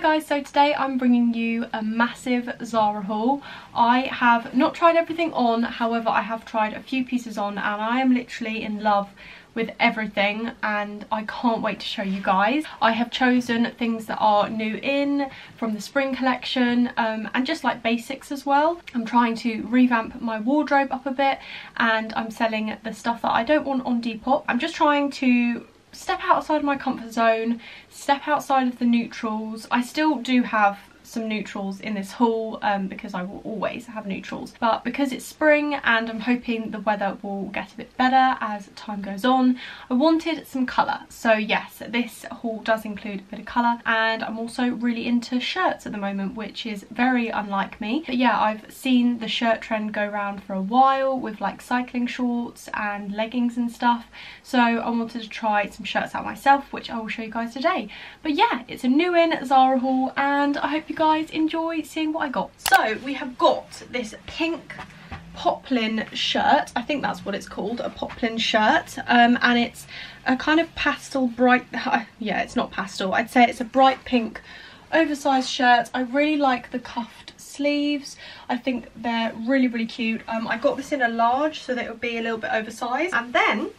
guys, so today I'm bringing you a massive Zara haul. I have not tried everything on, however I have tried a few pieces on and I am literally in love with everything and I can't wait to show you guys. I have chosen things that are new in from the spring collection and just like basics as well. I'm trying to revamp my wardrobe up a bit and I'm selling the stuff that I don't want on Depop. I'm just trying to step outside of my comfort zone, step outside of the neutrals. I still do have some neutrals in this haul because I will always have neutrals, but because it's spring and I'm hoping the weather will get a bit better as time goes on, I wanted some colour. So yes, this haul does include a bit of colour, and I'm also really into shirts at the moment, which is very unlike me. But yeah, I've seen the shirt trend go around for a while with like cycling shorts and leggings and stuff, so I wanted to try some shirts out myself, which I will show you guys today. But yeah, it's a new in Zara haul and I hope you guys enjoy seeing what I got. So we have got this pink poplin shirt, I think that's what it's called, a poplin shirt, and it's a kind of pastel bright, yeah, it's not pastel, I'd say it's a bright pink oversized shirt. I really like the cuffed sleeves, I think they're really cute. I got this in a large, so that would be a little bit oversized, and then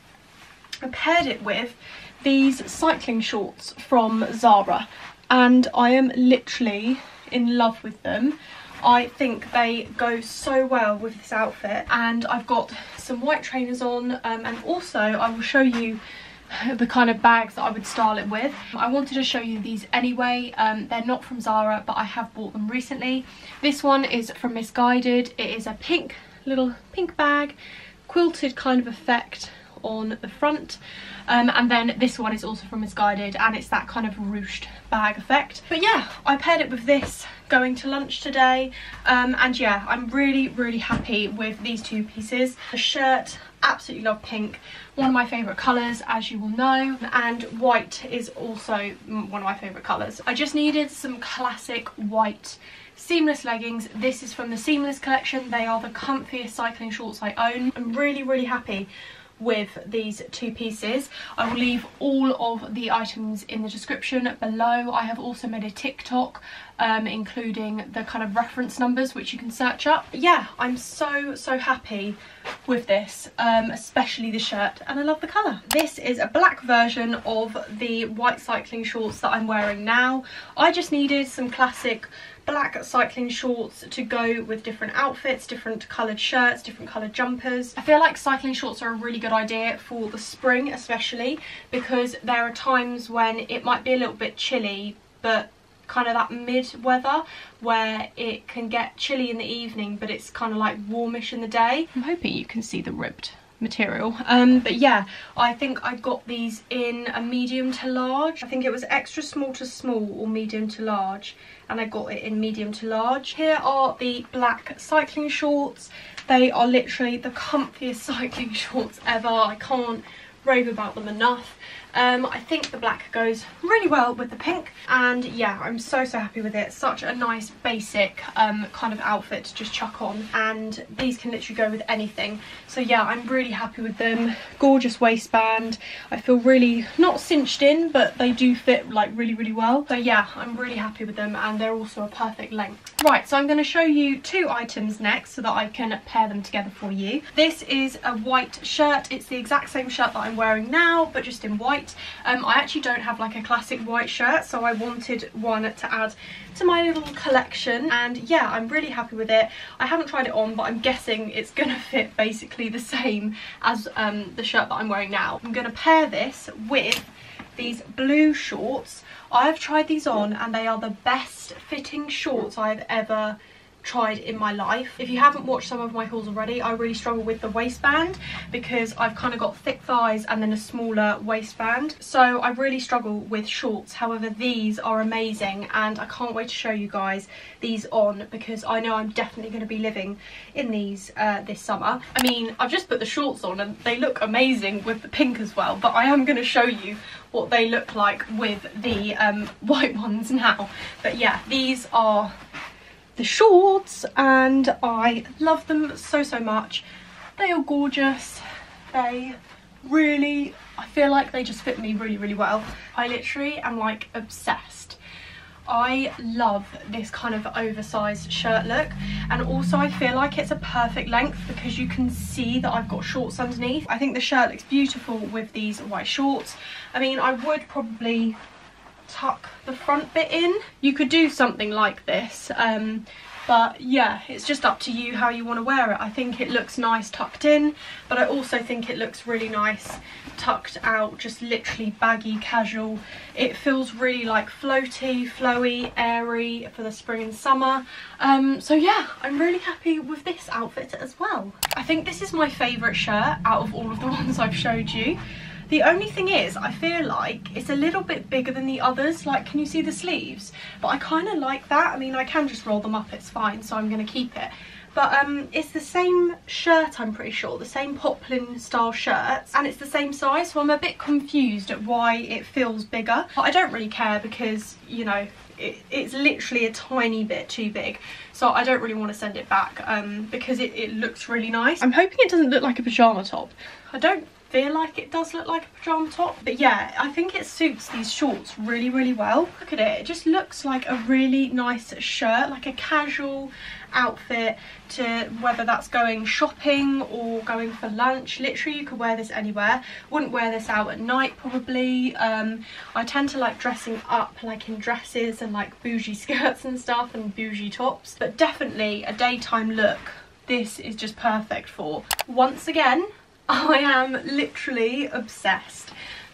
I paired it with these cycling shorts from Zara. And I am literally in love with them. I think they go so well with this outfit. And I've got some white trainers on, and also I will show you the kind of bags that I would style it with. I wanted to show you these anyway. They're not from Zara, but I have bought them recently. This one is from Missguided. It is a pink, little pink bag, quilted kind of effect on the front, and then this one is also from Missguided and it's that kind of ruched bag effect. But yeah, I paired it with this going to lunch today, and yeah, I'm really happy with these two pieces. The shirt, absolutely love pink, one of my favourite colours as you will know, and white is also one of my favourite colours. I just needed some classic white seamless leggings. This is from the seamless collection. They are the comfiest cycling shorts I own. I'm really happy with these two pieces. I will leave all of the items in the description below. I have also made a TikTok including the kind of reference numbers which you can search up. Yeah, I'm so happy with this, especially the shirt, and I love the colour. This is a black version of the white cycling shorts that I'm wearing now. I just needed some classic black cycling shorts to go with different outfits, different coloured shirts, different coloured jumpers. I feel like cycling shorts are a really good idea for the spring especially, because there are times when it might be a little bit chilly, but kind of that mid weather where it can get chilly in the evening but it's kind of like warmish in the day. I'm hoping you can see the ribbed material, but yeah, I think I got these in a medium to large. I think it was extra small to small or medium to large, and I got it in medium to large. Here are the black cycling shorts. They are literally the comfiest cycling shorts ever. I can't rave about them enough. I think the black goes really well with the pink, and yeah, I'm so happy with it. Such a nice basic kind of outfit to just chuck on, and these can literally go with anything. So yeah, I'm really happy with them. Gorgeous waistband. I feel really not cinched in, but they do fit like really well. So yeah, I'm really happy with them, and they're also a perfect length. Right, so I'm going to show you two items next so that I can pair them together for you. This is a white shirt. It's the exact same shirt that I'm wearing now, but just in white. I actually don't have like a classic white shirt, so I wanted one to add to my little collection, and yeah, I'm really happy with it. I haven't tried it on, but I'm guessing it's gonna fit basically the same as the shirt that I'm wearing now. I'm gonna pair this with these blue shorts. I've tried these on and they are the best fitting shorts I've ever tried in my life. If you haven't watched some of my hauls already, I really struggle with the waistband because I've kind of got thick thighs and then a smaller waistband, so I really struggle with shorts. However, these are amazing and I can't wait to show you guys these on, because I know I'm definitely going to be living in these this summer. I mean, I've just put the shorts on and they look amazing with the pink as well, but I am going to show you what they look like with the white ones now. But yeah, these are the shorts and I love them so much. They are gorgeous. They really, I feel like they just fit me really well. I literally am like obsessed. I love this kind of oversized shirt look, and also I feel like it's a perfect length because you can see that I've got shorts underneath. I think the shirt looks beautiful with these white shorts. I mean, I would probably tuck the front bit in. You could do something like this, but yeah, it's just up to you how you want to wear it. I think it looks nice tucked in, but I also think it looks really nice tucked out, just literally baggy, casual. It feels really like floaty, flowy, airy for the spring and summer. So yeah, I'm really happy with this outfit as well. I think this is my favourite shirt out of all of the ones I've showed you. The only thing is, I feel like it's a little bit bigger than the others. Like, can you see the sleeves? But I kind of like that. I mean, I can just roll them up, it's fine, so I'm going to keep it. But it's the same shirt, I'm pretty sure, the same poplin style shirt, and it's the same size, so I'm a bit confused at why it feels bigger. But I don't really care because, you know, it's literally a tiny bit too big, so I don't really want to send it back because it looks really nice. I'm hoping it doesn't look like a pyjama top. I don't feel like it does look like a pyjama top, but yeah, I think it suits these shorts really, really well. Look at it, it just looks like a really nice shirt, like a casual outfit to whether that's going shopping or going for lunch. Literally, you could wear this anywhere. Wouldn't wear this out at night probably. I tend to like dressing up, like in dresses and like bougie skirts and stuff and bougie tops, but definitely a daytime look this is just perfect for. Once again, I am literally obsessed.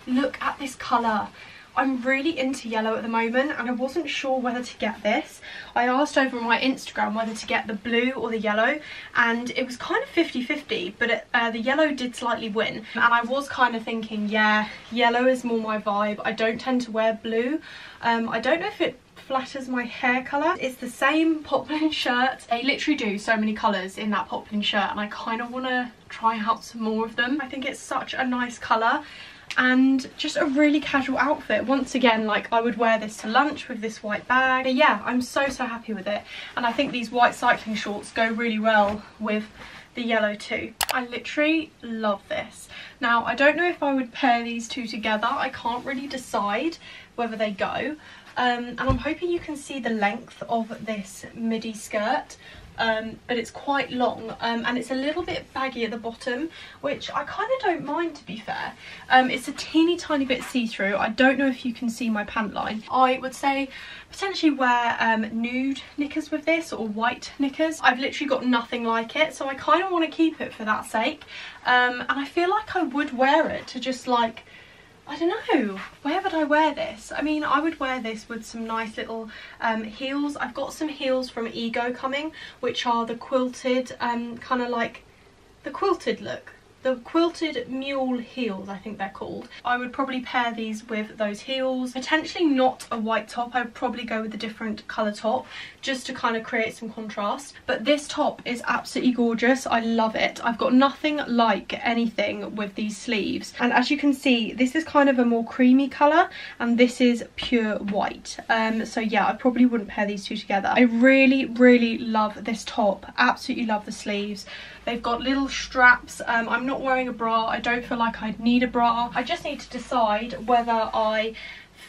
Look at this colour. I'm really into yellow at the moment, and I wasn't sure whether to get this. I asked over on my Instagram whether to get the blue or the yellow, and it was kind of 50-50, but the yellow did slightly win. And I was kind of thinking, yeah, yellow is more my vibe. I don't tend to wear blue. I don't know if it flatters my hair colour. It's the same poplin shirt. They literally do so many colours in that poplin shirt, and I kind of want to try out some more of them. I think it's such a nice colour and just a really casual outfit. Once again, like, I would wear this to lunch with this white bag. But yeah, I'm so happy with it, and I think these white cycling shorts go really well with the yellow too. I literally love this. Now, I don't know if I would pair these two together. I can't really decide whether they go. And I'm hoping you can see the length of this midi skirt, but it's quite long, and it's a little bit baggy at the bottom, which I kind of don't mind, to be fair. It's a teeny tiny bit see-through. I don't know if you can see my pant line. I would say potentially wear nude knickers with this, or white knickers. I've literally got nothing like it, so I kind of want to keep it for that sake. And I feel like I would wear it to just, like, I don't know, where would I wear this? I mean, I would wear this with some nice little heels. I've got some heels from Ego coming, which are the quilted, kind of like the quilted look. The quilted mule heels, I think they're called. I would probably pair these with those heels. Potentially not a white top. I would probably go with a different colour top just to kind of create some contrast. But this top is absolutely gorgeous. I love it. I've got nothing like anything with these sleeves. And as you can see, this is kind of a more creamy colour, and this is pure white. So yeah, I probably wouldn't pair these two together. I really, really love this top. Absolutely love the sleeves. They've got little straps. I'm not wearing a bra. I don't feel like I'd need a bra. I just need to decide whether I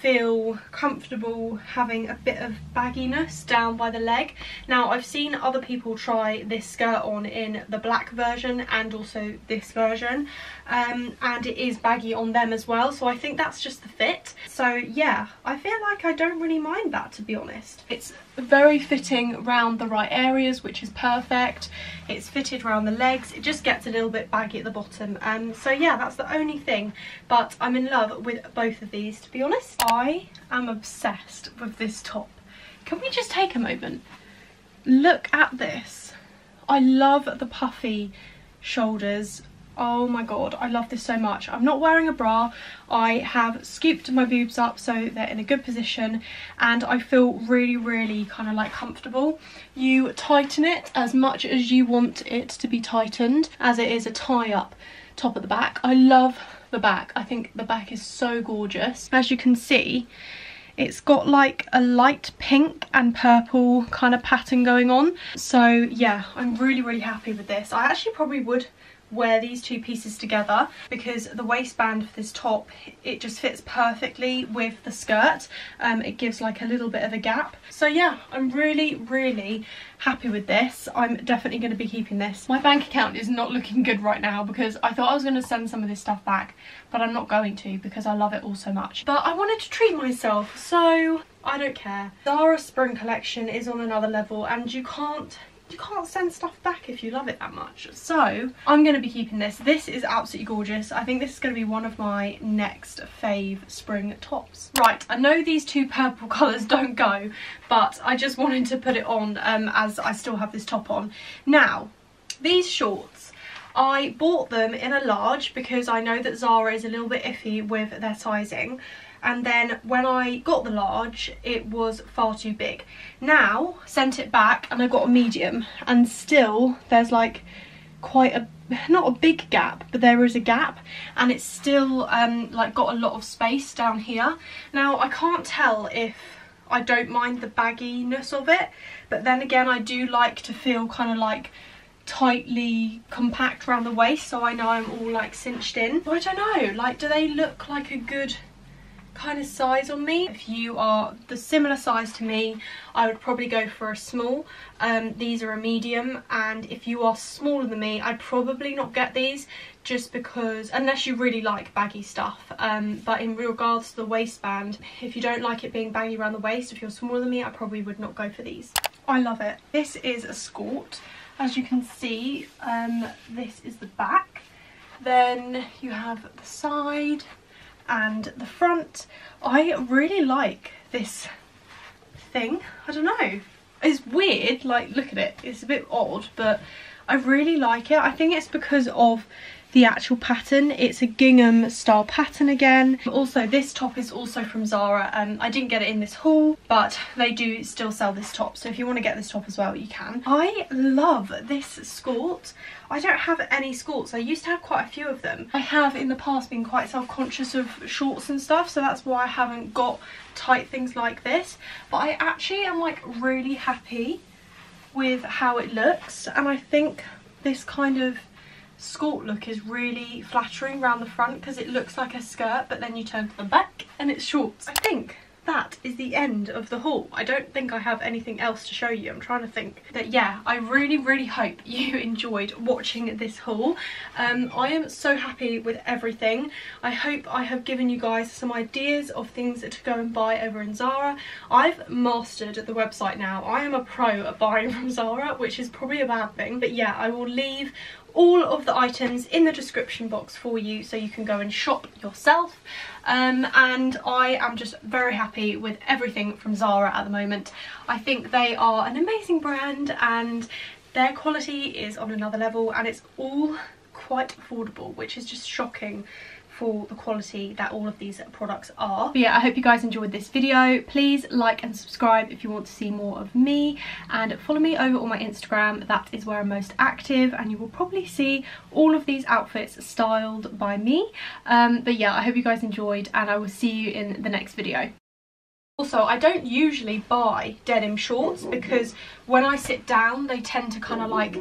feel comfortable having a bit of bagginess down by the leg. Now, I've seen other people try this skirt on in the black version and also this version, and it is baggy on them as well, so I think that's just the fit. So yeah, I feel like I don't really mind that, to be honest. It's very fitting round the right areas, which is perfect. It's fitted round the legs. It just gets a little bit baggy at the bottom, and so yeah, that's the only thing, but I'm in love with both of these, to be honest. I am obsessed with this top. Can we just take a moment? Look at this. I love the puffy shoulders. Oh my god, I love this so much. I'm not wearing a bra. I have scooped my boobs up so they're in a good position, and I feel really, really kind of like comfortable. You tighten it as much as you want it to be tightened, as it is a tie-up top at the back. I love the back. I think the back is so gorgeous. As you can see, it's got like a light pink and purple kind of pattern going on. So yeah, I'm really happy with this. I actually probably would wear these two pieces together, because the waistband for this top, it just fits perfectly with the skirt. It gives like a little bit of a gap. So yeah, I'm really happy with this. I'm definitely going to be keeping this. My bank account is not looking good right now because I thought I was going to send some of this stuff back, but I'm not going to because I love it all so much. But I wanted to treat myself, so I don't care. Zara's spring collection is on another level, and you can't send stuff back if you love it that much. So I'm going to be keeping this. This is absolutely gorgeous. I think this is going to be one of my next fave spring tops. Right, I know these two purple colours don't go, but I just wanted to put it on as I still have this top on. Now, these shorts, I bought them in a large because I know that Zara is a little bit iffy with their sizing. And then when I got the large, it was far too big. Now, sent it back and I got a medium, and still there's like quite a, not a big gap, but there is a gap, and it's still like got a lot of space down here. Now, I can't tell if I don't mind the bagginess of it, but then again, I do like to feel kind of like tightly compact around the waist, so I know I'm all like cinched in. But I don't know, like, do they look like a good kind of size on me? If you are the similar size to me, I would probably go for a small. These are a medium, and if you are smaller than me, I'd probably not get these, just because, unless you really like baggy stuff. But in regards to the waistband, if you don't like it being baggy around the waist, if you're smaller than me, I probably would not go for these. I love it. This is a skort, as you can see. This is the back, then you have the side and the front. I really like this thing. I don't know, it's weird, like, look at it, it's a bit odd, but I really like it. I think it's because of the actual pattern. It's a gingham style pattern again. Also, this top is also from Zara, and I didn't get it in this haul, but they do still sell this top, so if you want to get this top as well, you can. I love this skort. I don't have any skorts. I used to have quite a few of them. I have in the past been quite self-conscious of shorts and stuff, so that's why I haven't got tight things like this, but I actually am like really happy with how it looks, and I think this kind of skort look is really flattering around the front because it looks like a skirt, but then you turn to the back and it's shorts. I think that is the end of the haul. I don't think I have anything else to show you. I'm trying to think. But yeah, I really hope you enjoyed watching this haul. I am so happy with everything. I hope I have given you guys some ideas of things to go and buy over in Zara. I've mastered the website now. I am a pro at buying from Zara, which is probably a bad thing, but yeah, I will leave all of the items in the description box for you, so you can go and shop yourself. And I am just very happy with everything from Zara at the moment. I think they are an amazing brand, and their quality is on another level, and it's all quite affordable, which is just shocking for the quality that all of these products are. But yeah, I hope you guys enjoyed this video. Please like and subscribe if you want to see more of me, and follow me over on my Instagram. That is where I'm most active, and you will probably see all of these outfits styled by me. But yeah, I hope you guys enjoyed, and I will see you in the next video. Also, I don't usually buy denim shorts because when I sit down, they tend to kind of like